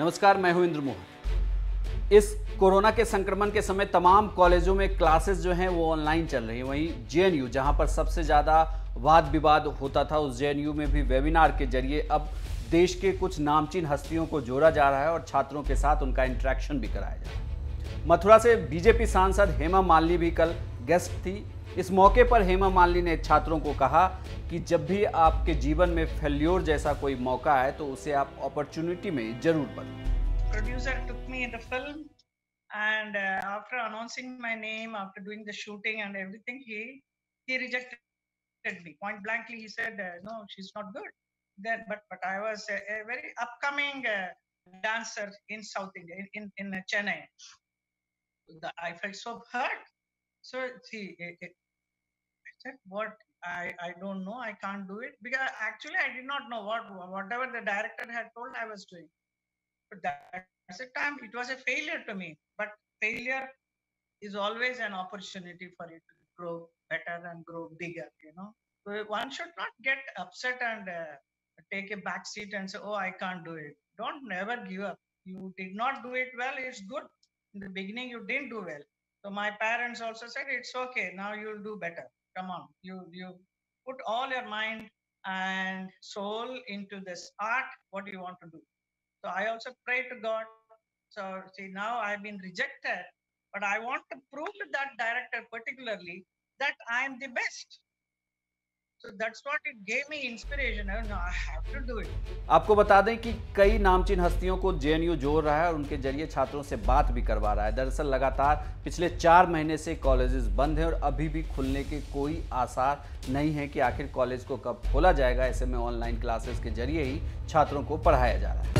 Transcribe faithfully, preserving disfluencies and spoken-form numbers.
नमस्कार, मैं हूं इंद्र मोहन। इस कोरोना के संक्रमण के समय तमाम कॉलेजों में क्लासेस जो हैं वो ऑनलाइन चल रही हैं। वहीं जे एन यू जहां पर सबसे ज़्यादा वाद विवाद होता था, उस जे एन यू में भी वेबिनार के जरिए अब देश के कुछ नामचीन हस्तियों को जोड़ा जा रहा है और छात्रों के साथ उनका इंटरेक्शन भी कराया जा रहा है। मथुरा से बीजेपी सांसद हेमा मालिनी भी कल गेस्ट थी। इस मौके पर हेमा मालिनी ने छात्रों को कहा कि जब भी आपके जीवन में फेल्योर जैसा कोई मौका आए तो उसे आप अपॉर्चुनिटी में जरूर बदलें। Producer took me in the film and after announcing my name after doing the shooting and everything he he rejected me point blankly. He said no she is not good then but but I was a very upcoming dancer in south India in in Chennai. I felt so hurt. So see, it, it, I said what I I don't know. I can't do it because actually I did not know what whatever the director had told I was doing. But that at the time it was a failure to me. But failure is always an opportunity for it to grow better and grow bigger. You know, so one should not get upset and uh, take a back seat and say, oh, I can't do it. Don't never give up. You did not do it well. It's good. In the beginning, you didn't do well. So my parents also said it's okay. Now you'll do better. Come on, you you put all your mind and soul into this art. What do you want to do? So I also pray to God. So see, now I've been rejected, but I want to prove to that director particularly that I am the best. So that's what it gave me inspiration. I know I have to do it. आपको बता दें कि कई नामचीन हस्तियों को जे N you जोड़ रहा है और उनके जरिए छात्रों से बात भी करवा रहा है। दरअसल लगातार पिछले चार महीने से कॉलेजेस बंद हैं और अभी भी खुलने के कोई आसार नहीं है कि आखिर कॉलेज को कब खोला जाएगा। ऐसे में ऑनलाइन क्लासेस के जरिए ही छात्रों को पढ़ाया जा रहा है।